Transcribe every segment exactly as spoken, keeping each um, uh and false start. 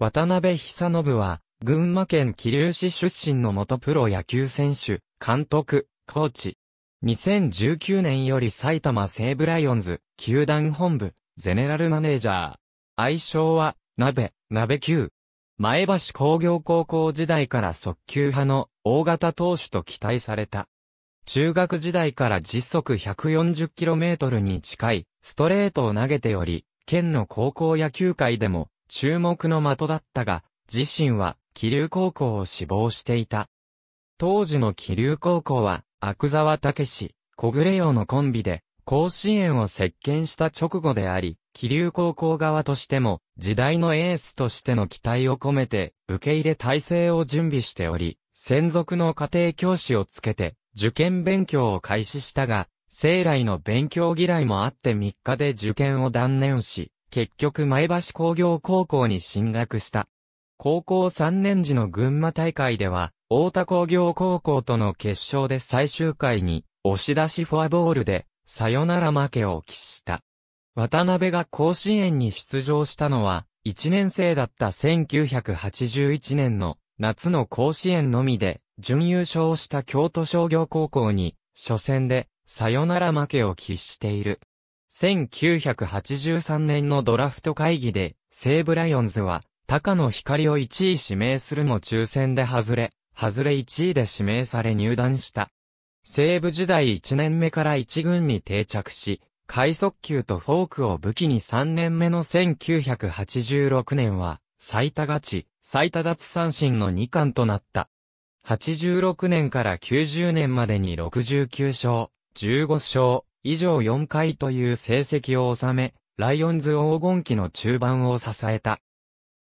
渡辺久信は、群馬県桐生市出身の元プロ野球選手、監督、コーチ。にせんじゅうきゅうねんより埼玉西武ライオンズ、球団本部、ゼネラルマネージャー。愛称は、鍋、鍋球。前橋工業高校時代から速球派の大型投手と期待された。中学時代から時速 ひゃくよんじゅっキロメートル に近いストレートを投げており、県の高校野球界でも注目の的だったが、自身は桐生高校を志望していた。当時の桐生高校は、阿久澤武史、小暮洋のコンビで、甲子園を席巻した直後であり、桐生高校側としても、時代のエースとしての期待を込めて、受け入れ体制を準備しており、専属の家庭教師をつけて、受験勉強を開始したが、生来の勉強嫌いもあってみっかで受験を断念し、結局前橋工業高校に進学した。高校さんねん時の群馬大会では、太田工業高校との決勝で最終回に、押し出しフォアボールで、サヨナラ負けを喫した。渡辺が甲子園に出場したのは、いちねん生だったせんきゅうひゃくはちじゅういちねんの夏の甲子園のみで、準優勝した京都商業高校に、初戦でサヨナラ負けを喫している。せんきゅうひゃくはちじゅうさんねんのドラフト会議で、西武ライオンズは、高野光をいちい指名するも抽選で外れ、外れいちいで指名され入団した。西武時代いちねんめからいち軍に定着し、快速球とフォークを武器にさんねんめのせんきゅうひゃくはちじゅうろくねんは、最多勝ち、最多奪三振のに冠となった。はちじゅうろくねんからきゅうじゅうねんまでにろくじゅうきゅう勝、じゅうご勝以上よんかいという成績を収め、ライオンズ黄金期の中盤を支えた。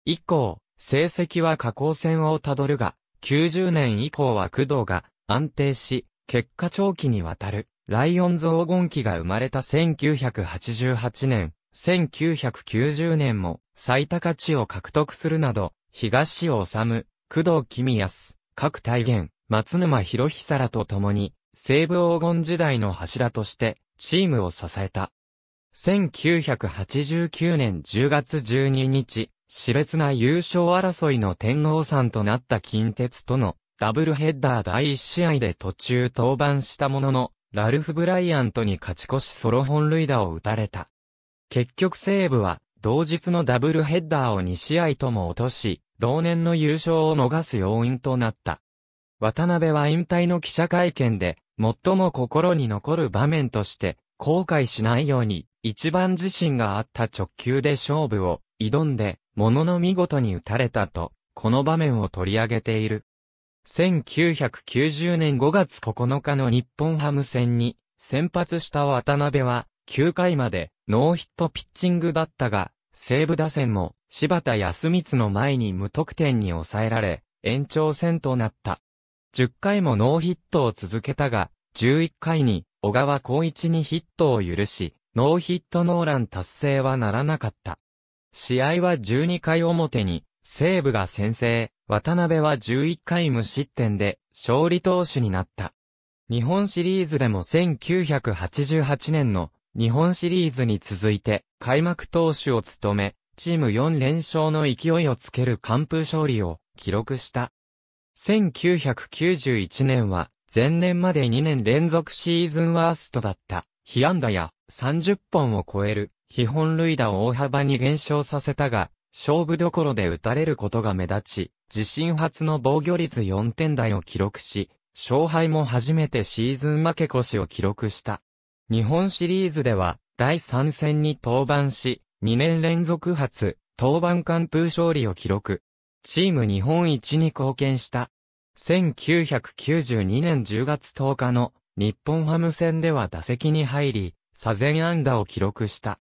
以降、成績は下降線をたどるが、きゅうじゅうねん以降は工藤が安定し、結果長期にわたる、ライオンズ黄金期が生まれたせんきゅうひゃくはちじゅうはちねん、せんきゅうひゃくきゅうじゅうねんも最多勝ちを獲得するなど、東尾修、工藤公康、角大元、松沼博久らと共に、西武黄金時代の柱として、チームを支えた。せんきゅうひゃくはちじゅうきゅうねんじゅうがつじゅうににち、熾烈な優勝争いの天王山となった近鉄との、ダブルヘッダーだいいち試合で途中登板したものの、ラルフ・ブライアントに勝ち越しソロ本塁打を打たれた。結局西武は、同日のダブルヘッダーをに試合とも落とし、同年の優勝を逃す要因となった。渡辺は引退の記者会見で、最も心に残る場面として、後悔しないように、一番自信があった直球で勝負を挑んで、ものの見事に打たれたと、この場面を取り上げている。せんきゅうひゃくきゅうじゅうねんごがつここのかの日本ハム戦に先発した渡辺はきゅうかいまでノーヒットピッチングだったが西武打線も柴田康光の前に無得点に抑えられ延長戦となった。じゅっかいもノーヒットを続けたがじゅういっかいに小川浩一にヒットを許しノーヒットノーラン達成はならなかった。試合はじゅうにかい表に西武が先制。渡辺はじゅういっかい無失点で勝利投手になった。日本シリーズでもせんきゅうひゃくはちじゅうはちねんの日本シリーズに続いて開幕投手を務め、チームよん連勝の勢いをつける完封勝利を記録した。せんきゅうひゃくきゅうじゅういちねんは前年までにねん連続シーズンワーストだった被安打やさんじゅっぽんを超える被本塁打を大幅に減少させたが、勝負どころで打たれることが目立ち、自身初の防御率よんてん台を記録し、勝敗も初めてシーズン負け越しを記録した。日本シリーズでは、だいさん戦に登板し、にねん連続初、登板完封勝利を記録。チーム日本一に貢献した。せんきゅうひゃくきゅうじゅうにねんじゅうがつとおかの日本ハム戦では打席に入り、さんぜん安打を記録した。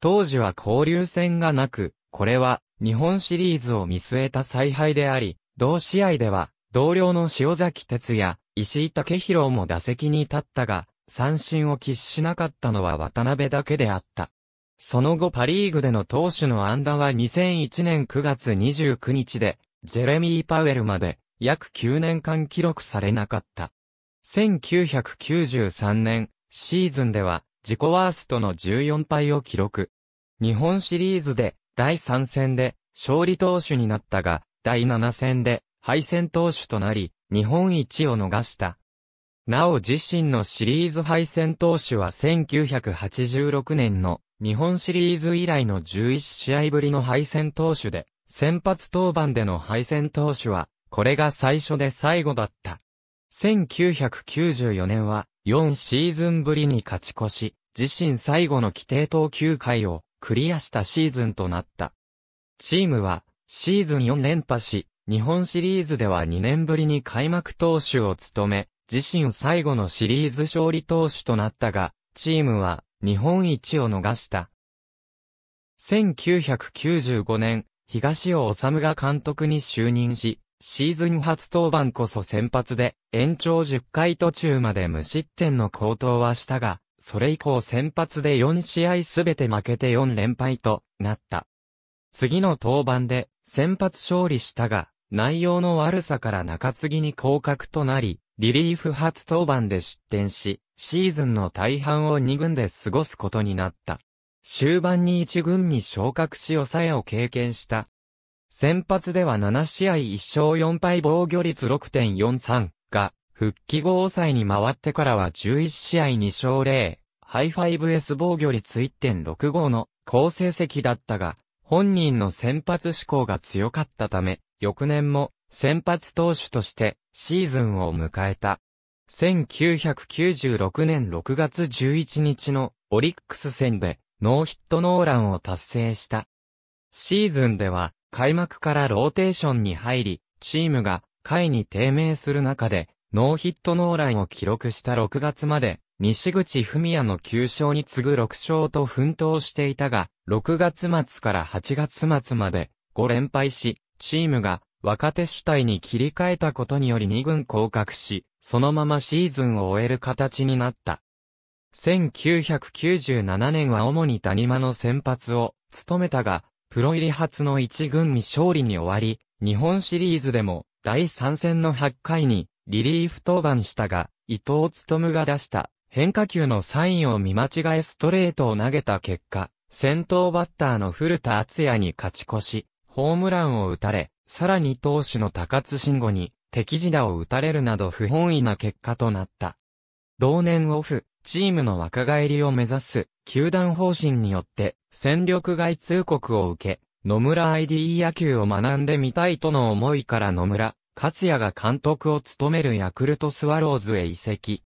当時は交流戦がなく、これは日本シリーズを見据えた采配であり、同試合では同僚の塩崎哲也、石井武宏も打席に立ったが、三振を喫しなかったのは渡辺だけであった。その後パリーグでの投手の安打はにせんいちねんくがつにじゅうくにちで、ジェレミー・パウエルまで約きゅうねんかん記録されなかった。せんきゅうひゃくきゅうじゅうさんねんシーズンでは自己ワーストのじゅうよん敗を記録。日本シリーズでだいさん戦で勝利投手になったが、だいなな戦で敗戦投手となり、日本一を逃した。なお自身のシリーズ敗戦投手はせんきゅうひゃくはちじゅうろくねんの日本シリーズ以来のじゅういち試合ぶりの敗戦投手で、先発登板での敗戦投手は、これが最初で最後だった。せんきゅうひゃくきゅうじゅうよねんはよんシーズンぶりに勝ち越し、自身最後の規定投球回をクリアしたシーズンとなった。チームはシーズンよん連覇し、日本シリーズではにねんぶりに開幕投手を務め、自身最後のシリーズ勝利投手となったが、チームは日本一を逃した。せんきゅうひゃくきゅうじゅうごねん、東尾修が監督に就任し、シーズン初登板こそ先発で、延長じゅっかい途中まで無失点の好投はしたが、それ以降先発でよん試合すべて負けてよん連敗となった。次の登板で先発勝利したが、内容の悪さから中継ぎに降格となり、リリーフ初登板で失点し、シーズンの大半をに軍で過ごすことになった。終盤にいち軍に昇格し抑えを経験した。先発ではなな試合いっ勝よん敗防御率 ろくてんよんさん が、復帰後抑えに回ってからはじゅういち試合に勝ゼロ、ハイファイブエス 防御率 いってんろくご の好成績だったが、本人の先発志向が強かったため、翌年も先発投手としてシーズンを迎えた。せんきゅうひゃくきゅうじゅうろくねんろくがつじゅういちにちのオリックス戦でノーヒットノーランを達成した。シーズンでは、開幕からローテーションに入り、チームが下位に低迷する中で、ノーヒットノーランを記録したろくがつまで、西口文也のきゅう勝に次ぐろく勝と奮闘していたが、ろくがつ末からはちがつ末までご連敗し、チームが若手主体に切り替えたことによりに軍降格し、そのままシーズンを終える形になった。せんきゅうひゃくきゅうじゅうななねんは主に谷間の先発を務めたが、プロ入り初のいち軍未勝利に終わり、日本シリーズでもだいさん戦のはちかいにリリーフ登板したが、伊藤勉が出した変化球のサインを見間違えストレートを投げた結果、先頭バッターの古田敦也に勝ち越し、ホームランを打たれ、さらに投手の高津臣吾に敵地打を打たれるなど不本意な結果となった。同年オフ、チームの若返りを目指す球団方針によって戦力外通告を受け、野村 アイディー 野球を学んでみたいとの思いから野村克也が監督を務めるヤクルトスワローズへ移籍。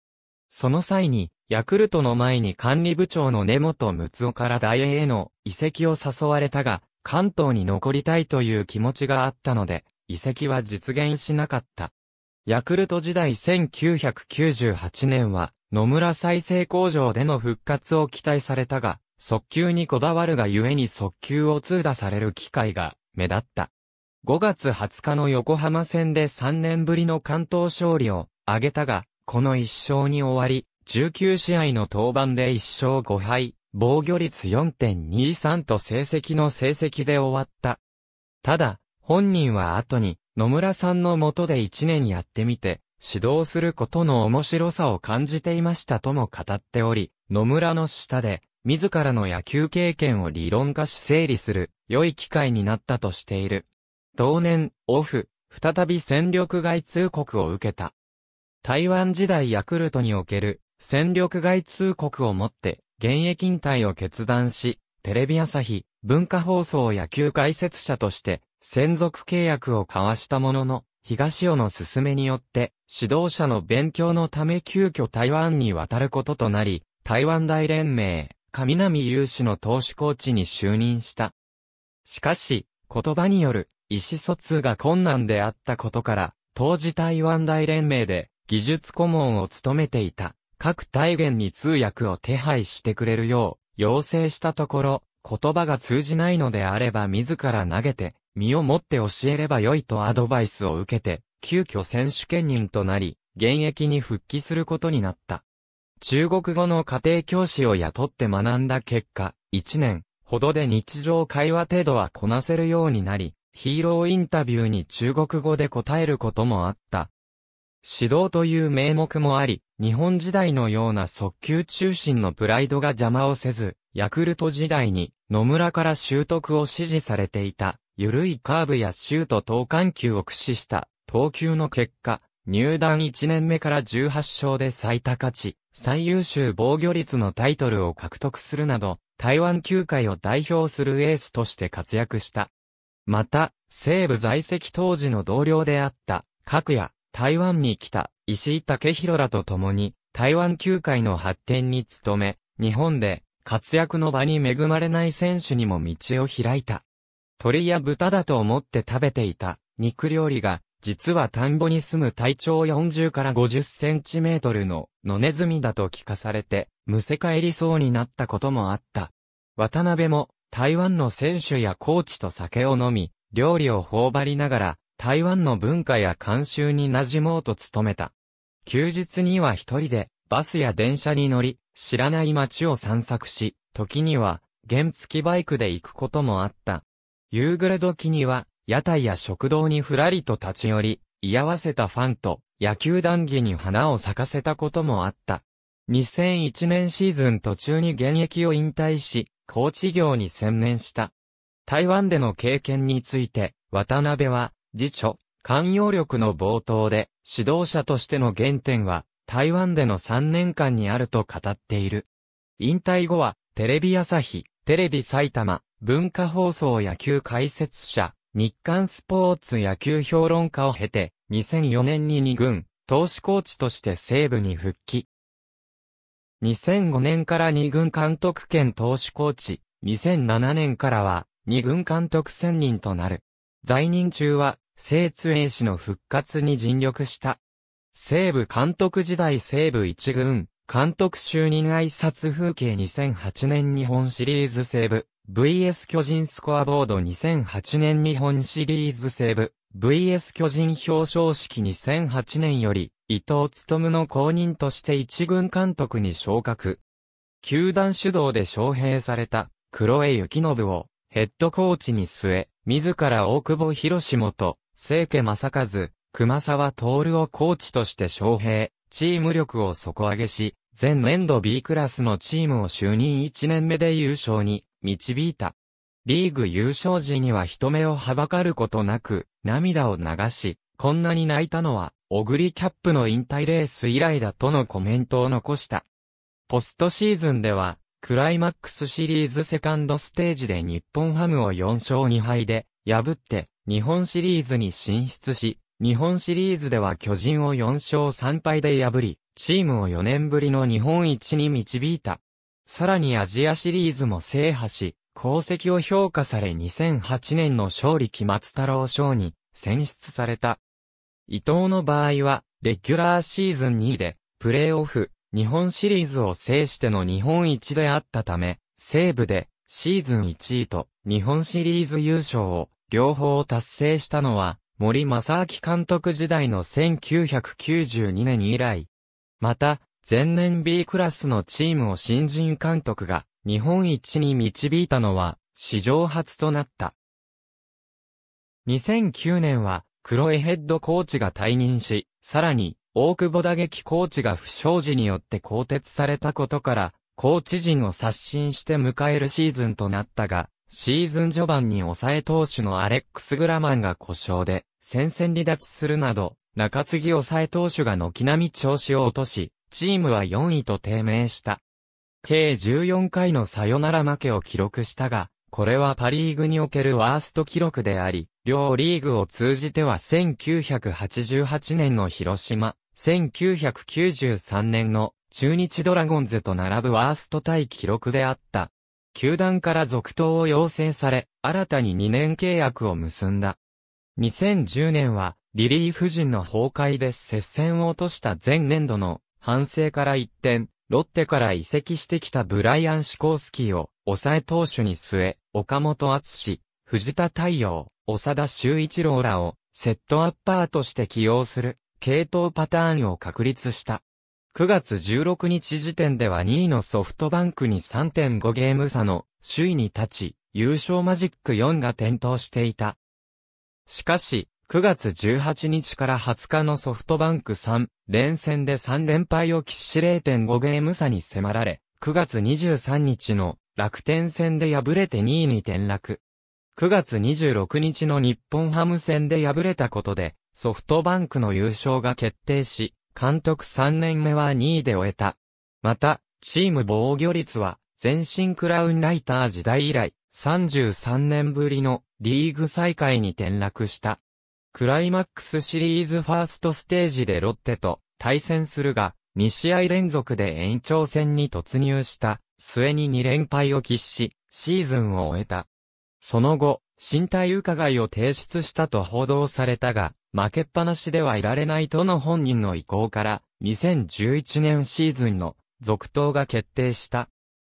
その際に、ヤクルトの前に管理部長の根本睦夫からダイエーへの移籍を誘われたが、関東に残りたいという気持ちがあったので、移籍は実現しなかった。ヤクルト時代せんきゅうひゃくきゅうじゅうはちねんは、野村再生工場での復活を期待されたが、速球にこだわるがゆえに速球を痛打される機会が目立った。ごがつはつかの横浜戦でさんねんぶりの完投勝利を挙げたが、このいち勝に終わり、じゅうきゅう試合の登板でいち勝ご敗、防御率 よんてんにさん と成績の成績で終わった。ただ、本人は後に野村さんの下でいちねんやってみて、指導することの面白さを感じていましたとも語っており、野村の下で、自らの野球経験を理論化し整理する、良い機会になったとしている。同年、オフ、再び戦力外通告を受けた。台湾時代ヤクルトにおける、戦力外通告をもって、現役引退を決断し、テレビ朝日、文化放送野球解説者として、専属契約を交わしたものの、東尾の勧めによって、指導者の勉強のため急遽台湾に渡ることとなり、台湾大連盟、上南雄氏の投手コーチに就任した。しかし、言葉による意思疎通が困難であったことから、当時台湾大連盟で技術顧問を務めていた各体元に通訳を手配してくれるよう要請したところ、言葉が通じないのであれば自ら投げて、身をもって教えればよいとアドバイスを受けて、急遽選手兼任となり、現役に復帰することになった。中国語の家庭教師を雇って学んだ結果、いちねんほどで日常会話程度はこなせるようになり、ヒーローインタビューに中国語で答えることもあった。指導という名目もあり、日本時代のような速球中心のプライドが邪魔をせず、ヤクルト時代に野村から習得を指示されていた。緩いカーブやシュート等緩急を駆使した投球の結果、入団いちねんめからじゅうはっしょうで最多勝ち、最優秀防御率のタイトルを獲得するなど、台湾球界を代表するエースとして活躍した。また、西武在籍当時の同僚であった、角也、台湾に来た、石井武宏らと共に、台湾球界の発展に努め、日本で活躍の場に恵まれない選手にも道を開いた。鳥や豚だと思って食べていた肉料理が、実は田んぼに住む体長よんじゅうからごじゅっセンチメートルの野ネズミだと聞かされて、むせ返りそうになったこともあった。渡辺も台湾の選手やコーチと酒を飲み、料理を頬張りながら台湾の文化や慣習に馴染もうと努めた。休日には一人でバスや電車に乗り、知らない街を散策し、時には原付バイクで行くこともあった。夕暮れ時には屋台や食堂にふらりと立ち寄り、居合わせたファンと野球談義に花を咲かせたこともあった。にせんいちねんシーズン途中に現役を引退し、コーチ業に専念した。台湾での経験について、渡辺は、自著、寛容力の冒頭で、指導者としての原点は、台湾でのさんねんかんにあると語っている。引退後は、テレビ朝日、テレビ埼玉、文化放送野球解説者、日刊スポーツ野球評論家を経て、にせんよねんににぐん、投手コーチとして西武に復帰。にせんごねんからにぐん監督兼投手コーチ、にせんななねんからはにぐん監督専任となる。在任中は、精通英氏の復活に尽力した。西武監督時代西武一軍、監督就任挨拶風景にせんはちねん日本シリーズ西武、ブイエス 巨人スコアボードにせんはちねん日本シリーズ西武、ブイエス 巨人表彰式にせんはちねんより、伊藤勉の後任として一軍監督に昇格。球団主導で招聘された黒江幸信をヘッドコーチに据え、自ら大久保博元、清家正和、熊沢徹をコーチとして招聘、チーム力を底上げし、前年度 B クラスのチームを就任いちねんめで優勝に導いた。リーグ優勝時には人目をはばかることなく涙を流し、こんなに泣いたのは、オグリキャップの引退レース以来だとのコメントを残した。ポストシーズンでは、クライマックスシリーズセカンドステージで日本ハムをよんしょうにはいで破って日本シリーズに進出し、日本シリーズでは巨人をよんしょうさんぱいで破り、チームをよねんぶりの日本一に導いた。さらにアジアシリーズも制覇し、功績を評価されにせんはちねんの勝利期松太郎賞に選出された。伊藤の場合は、レギュラーシーズンにいで、プレーオフ、日本シリーズを制しての日本一であったため、西武で、シーズンいちいと、日本シリーズ優勝を、両方達成したのは、森正明監督時代のせんきゅうひゃくきゅうじゅうにねん以来。また、前年 B クラスのチームを新人監督が、日本一に導いたのは、史上初となった。にせんきゅうねんは、黒江ヘッドコーチが退任し、さらに、大久保打撃コーチが不祥事によって更迭されたことから、コーチ陣を刷新して迎えるシーズンとなったが、シーズン序盤に抑え投手のアレックス・グラマンが故障で、戦線離脱するなど、中継ぎ抑え投手が軒並み調子を落とし、チームはよんいと低迷した。計じゅうよんかいのサヨナラ負けを記録したが、これはパリーグにおけるワースト記録であり、両リーグを通じてはせんきゅうひゃくはちじゅうはちねんの広島、せんきゅうひゃくきゅうじゅうさんねんの中日ドラゴンズと並ぶワーストタイ記録であった。球団から続投を要請され、新たににねんけいやくを結んだ。にせんじゅうねんは、リリーフ陣の崩壊で接戦を落とした前年度の反省から一転、ロッテから移籍してきたブライアン・シコースキーを抑え投手に据え、岡本篤、藤田太陽、長田修一郎らをセットアッパーとして起用する系統パターンを確立した。くがつじゅうろくにち時点ではにいのソフトバンクに さんてんごゲーム差の首位に立ち、優勝マジックよんが点灯していた。しかし、くがつじゅうはちにちからはつかのソフトバンクさんれんせんでさんれんぱいを喫し れいてんごゲーム差に迫られ、くがつにじゅうさんにちの楽天戦で敗れてにいに転落。くがつにじゅうろくにちの日本ハム戦で敗れたことで、ソフトバンクの優勝が決定し、監督さんねんめはにいで終えた。また、チーム防御率は、前身クラウンライター時代以来、さんじゅうさんねんぶりのリーグ最下位に転落した。クライマックスシリーズファーストステージでロッテと対戦するが、にしあいれんぞくで延長戦に突入した末ににれんぱいを喫し、シーズンを終えた。その後、進退伺いを提出したと報道されたが、負けっぱなしではいられないとの本人の意向から、にせんじゅういちねんシーズンの続投が決定した。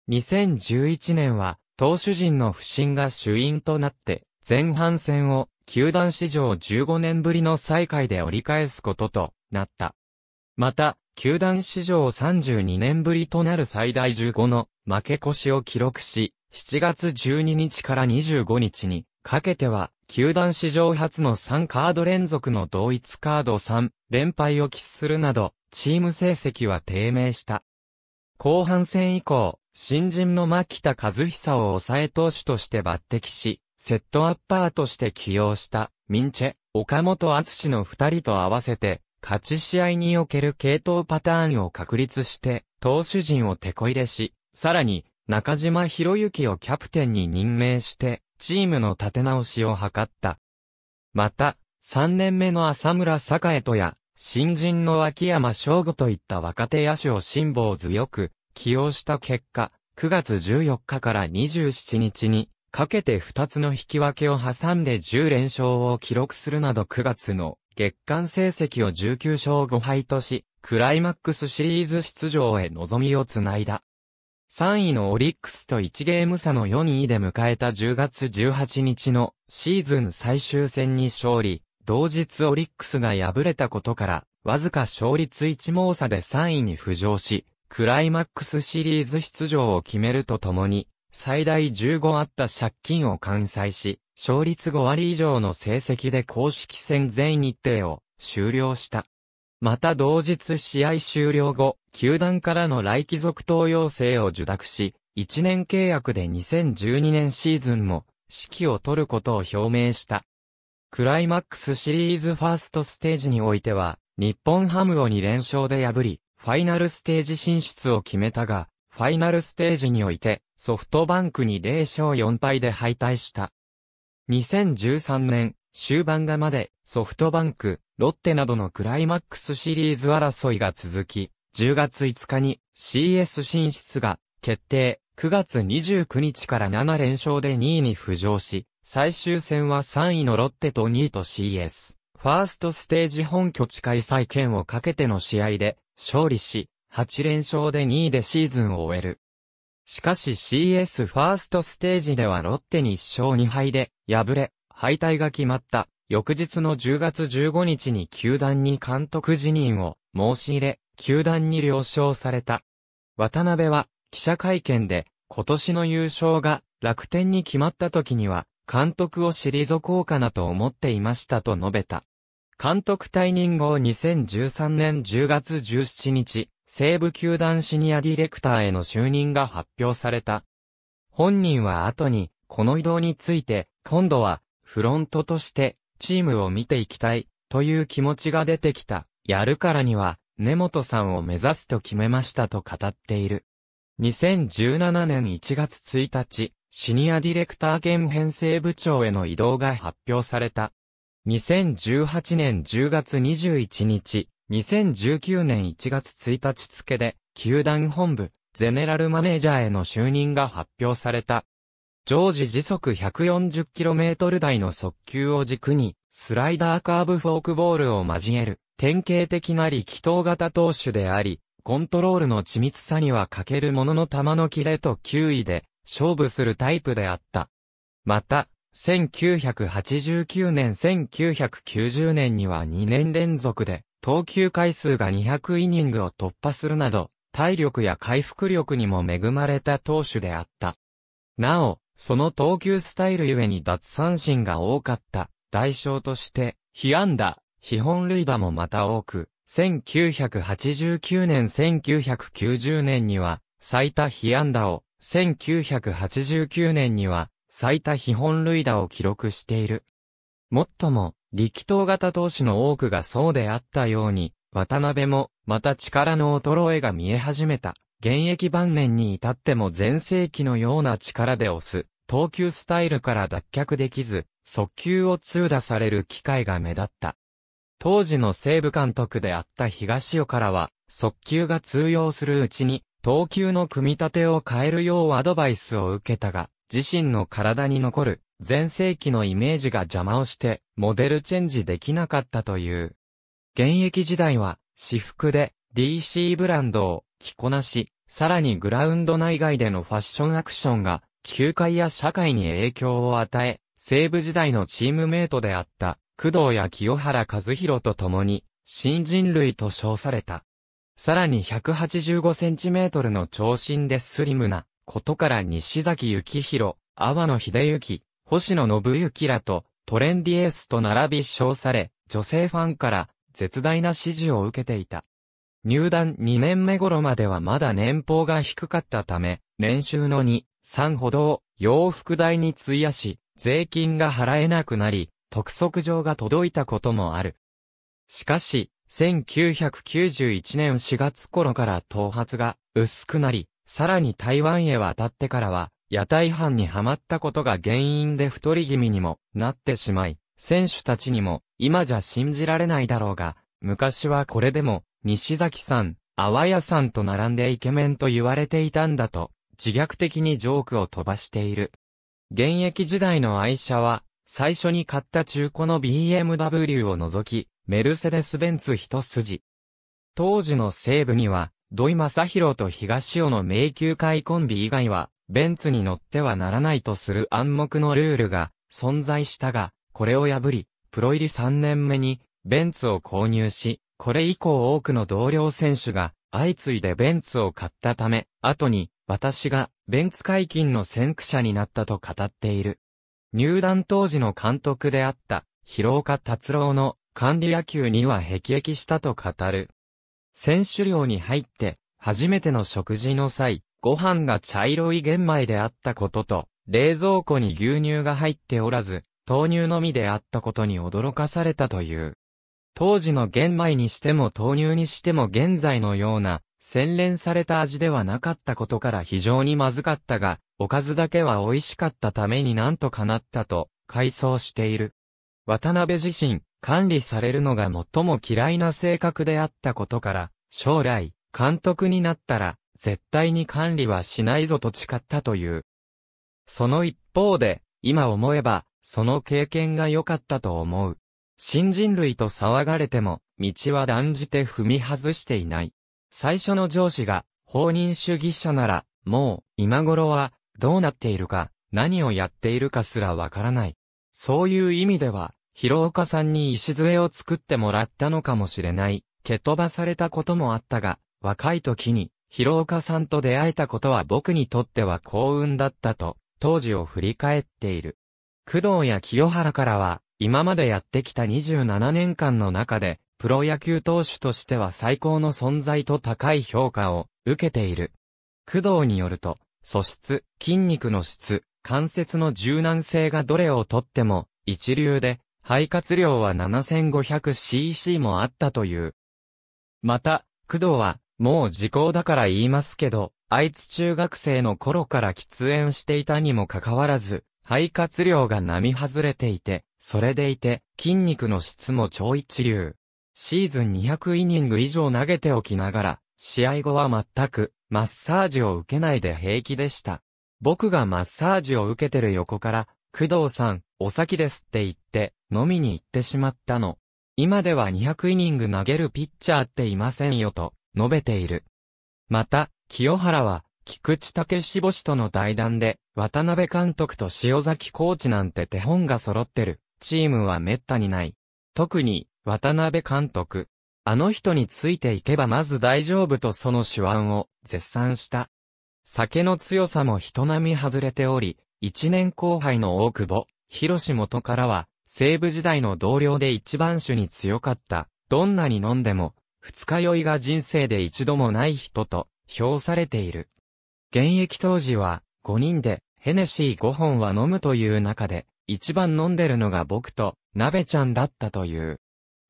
にせんじゅういちねんは、投手陣の不振が主因となって、前半戦を球団史上じゅうごねんぶりの最下位で折り返すこととなった。また、球団史上さんじゅうにねんぶりとなる最大じゅうごの負け越しを記録し、しちがつじゅうににちからにじゅうごにちにかけては、球団史上初のさんカードれんぞくの同一カードさんれんぱいを喫するなど、チーム成績は低迷した。後半戦以降、新人の牧田和久を抑え投手として抜擢し、セットアッパーとして起用した、ミンチェ、岡本敦のふたりと合わせて、勝ち試合における継投パターンを確立して、投手陣を手こ入れし、さらに、中島博之をキャプテンに任命して、チームの立て直しを図った。また、さんねんめの浅村栄斗や、新人の秋山翔吾といった若手野手を辛抱強く、起用した結果、くがつじゅうよっかからにじゅうしちにちにかけてふたつの引き分けを挟んでじゅうれんしょうを記録するなどくがつの月間成績をじゅうきゅうしょうごはいとし、クライマックスシリーズ出場へ望みをつないだ。さんいのオリックスといちゲームさのよんいで迎えたじゅうがつじゅうはちにちのシーズン最終戦に勝利、同日オリックスが敗れたことから、わずか勝率いちもうさでさんいに浮上し、クライマックスシリーズ出場を決めるとともに、最大じゅうごあった借金を完済し、勝率ごわり以上の成績で公式戦全日程を終了した。また同日試合終了後、球団からの来季続投要請を受諾し、いちねんけいやくでにせんじゅうにねんシーズンも指揮を取ることを表明した。クライマックスシリーズファーストステージにおいては、日本ハムをにれんしょうで破り、ファイナルステージ進出を決めたが、ファイナルステージにおいて、ソフトバンクにぜろしょうよんぱいで敗退した。にせんじゅうさんねん、終盤がまで、ソフトバンク、ロッテなどのクライマックスシリーズ争いが続き、じゅうがついつかに シーエス 進出が決定、くがつにじゅうくにちからななれんしょうでにいに浮上し、最終戦はさんいのロッテとにいと シーエス、ファーストステージ本拠地開催権をかけての試合で、勝利し、はちれんしょうでにいでシーズンを終える。しかし シーエス ファーストステージではロッテにいっしょうにはいで敗れ、敗退が決まった。翌日のじゅうがつじゅうごにちに球団に監督辞任を申し入れ、球団に了承された。渡辺は記者会見で今年の優勝が楽天に決まった時には監督を退こうかなと思っていましたと述べた。監督退任後にせんじゅうさんねんじゅうがつじゅうしちにち、西武球団シニアディレクターへの就任が発表された。本人は後に、この異動について、今度は、フロントとして、チームを見ていきたい、という気持ちが出てきた。やるからには、根本さんを目指すと決めましたと語っている。にせんじゅうななねんいちがつついたち、シニアディレクター兼編成部長への異動が発表された。にせんじゅうはちねんじゅうがつにじゅういちにち、にせんじゅうきゅうねんいちがつついたち付で、球団本部、ゼネラルマネージャーへの就任が発表された。常時時速 ひゃくよんじゅっキロメートル 台の速球を軸に、スライダーカーブフォークボールを交える、典型的な力投型投手であり、コントロールの緻密さには欠けるものの球のキレと球威で、勝負するタイプであった。また、せんきゅうひゃくはちじゅうきゅうねんせんきゅうひゃくきゅうじゅうねんにはにねんれんぞくで投球回数がにひゃくイニングを突破するなど体力や回復力にも恵まれた投手であった。なお、その投球スタイルゆえに奪三振が多かった代償として被安打、被本塁打もまた多く、せんきゅうひゃくはちじゅうきゅうねんせんきゅうひゃくきゅうじゅうねんには最多被安打を、せんきゅうひゃくはちじゅうきゅうねんには最多被本塁打を記録している。もっとも、力投型投手の多くがそうであったように、渡辺も、また力の衰えが見え始めた。現役晩年に至っても全盛期のような力で押す、投球スタイルから脱却できず、速球を痛打される機会が目立った。当時の西武監督であった東尾からは、速球が通用するうちに、投球の組み立てを変えるようアドバイスを受けたが、自身の体に残る、全盛期のイメージが邪魔をして、モデルチェンジできなかったという。現役時代は、私服で、ディーシー ブランドを、着こなし、さらにグラウンド内外でのファッションアクションが、球界や社会に影響を与え、西武時代のチームメイトであった、工藤や清原和博と共に、新人類と称された。さらにひゃくはちじゅうごセンチメートルの長身でスリムな、ことから西崎幸弘、阿波野秀幸、星野信之らと、トレンディエースと並び称され、女性ファンから、絶大な支持を受けていた。入団にねんめ頃まではまだ年俸が低かったため、年収のに、さんほどを洋服代に費やし、税金が払えなくなり、督促状が届いたこともある。しかし、せんきゅうひゃくきゅうじゅういちねんしがつ頃から頭髪が薄くなり、さらに台湾へ渡ってからは、屋台飯にはまったことが原因で太り気味にもなってしまい、選手たちにも、今じゃ信じられないだろうが、昔はこれでも、西崎さん、阿波谷さんと並んでイケメンと言われていたんだと、自虐的にジョークを飛ばしている。現役時代の愛車は、最初に買った中古の ビーエムダブリュー を除き、メルセデス・ベンツ一筋。当時の西武には、土井正宏と東尾の名球会コンビ以外は、ベンツに乗ってはならないとする暗黙のルールが存在したが、これを破り、プロ入りさんねんめに、ベンツを購入し、これ以降多くの同僚選手が相次いでベンツを買ったため、後に私がベンツ解禁の先駆者になったと語っている。入団当時の監督であった広岡達郎の管理野球には辟易したと語る。選手寮に入って初めての食事の際、ご飯が茶色い玄米であったことと、冷蔵庫に牛乳が入っておらず、豆乳のみであったことに驚かされたという。当時の玄米にしても豆乳にしても現在のような洗練された味ではなかったことから非常にまずかったが、おかずだけは美味しかったためになんとかなったと回想している。渡辺自身、管理されるのが最も嫌いな性格であったことから、将来、監督になったら、絶対に管理はしないぞと誓ったという。その一方で、今思えば、その経験が良かったと思う。新人類と騒がれても、道は断じて踏み外していない。最初の上司が、放任主義者なら、もう、今頃は、どうなっているか、何をやっているかすらわからない。そういう意味では、広岡さんに礎を作ってもらったのかもしれない。蹴飛ばされたこともあったが、若い時に、広岡さんと出会えたことは僕にとっては幸運だったと、当時を振り返っている。工藤や清原からは、今までやってきたにじゅうななねんかんの中で、プロ野球投手としては最高の存在と高い評価を受けている。工藤によると、素質、筋肉の質、関節の柔軟性がどれをとっても一流で、肺活量は ななせんごひゃくシーシー もあったという。また、工藤は、もう時効だから言いますけど、あいつ中学生の頃から喫煙していたにもかかわらず、肺活量が並外れていて、それでいて、筋肉の質も超一流。シーズンにひゃくイニング以上投げておきながら、試合後は全く、マッサージを受けないで平気でした。僕がマッサージを受けてる横から、工藤さん、お先ですって言って、飲みに行ってしまったの。今ではにひゃくイニング投げるピッチャーっていませんよと、述べている。また、清原は、菊池武志母子との対談で、渡辺監督と塩崎コーチなんて手本が揃ってる、チームはめったにない。特に、渡辺監督。あの人についていけばまず大丈夫とその手腕を絶賛した。酒の強さも人並み外れており、一年後輩の大久保、広志元からは、西武時代の同僚で一番酒に強かった。どんなに飲んでも、二日酔いが人生で一度もない人と、評されている。現役当時は、ごにんで、ヘネシーごほんは飲むという中で、一番飲んでるのが僕と、なべちゃんだったという。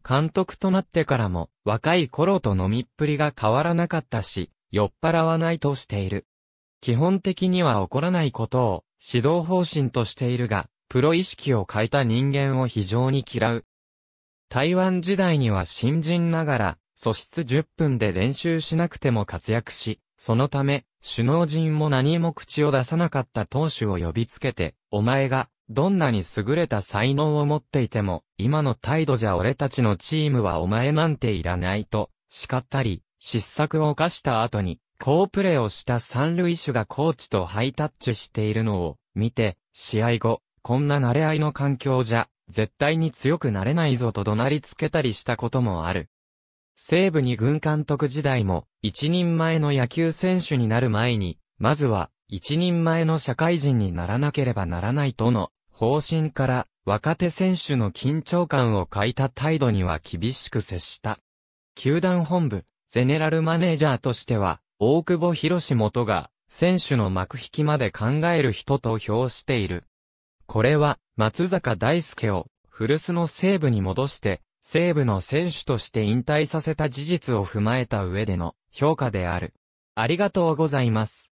監督となってからも、若い頃と飲みっぷりが変わらなかったし、酔っ払わないとしている。基本的には怒らないことを、指導方針としているが、プロ意識を欠いた人間を非常に嫌う。台湾時代には新人ながら、素質じゅっぷんで練習しなくても活躍し、そのため、首脳陣も何も口を出さなかった投手を呼びつけて、お前が、どんなに優れた才能を持っていても、今の態度じゃ俺たちのチームはお前なんていらないと、叱ったり、失策を犯した後に、好プレーをした三塁手がコーチとハイタッチしているのを、見て、試合後、こんな慣れ合いの環境じゃ、絶対に強くなれないぞと怒鳴りつけたりしたこともある。西武二軍監督時代も、一人前の野球選手になる前に、まずは、一人前の社会人にならなければならないとの、方針から、若手選手の緊張感を欠いた態度には厳しく接した。球団本部、ゼネラルマネージャーとしては、大久保博志元が、選手の幕引きまで考える人と評している。これは、松坂大輔を、古巣の西武に戻して、西武の選手として引退させた事実を踏まえた上での評価である。ありがとうございます。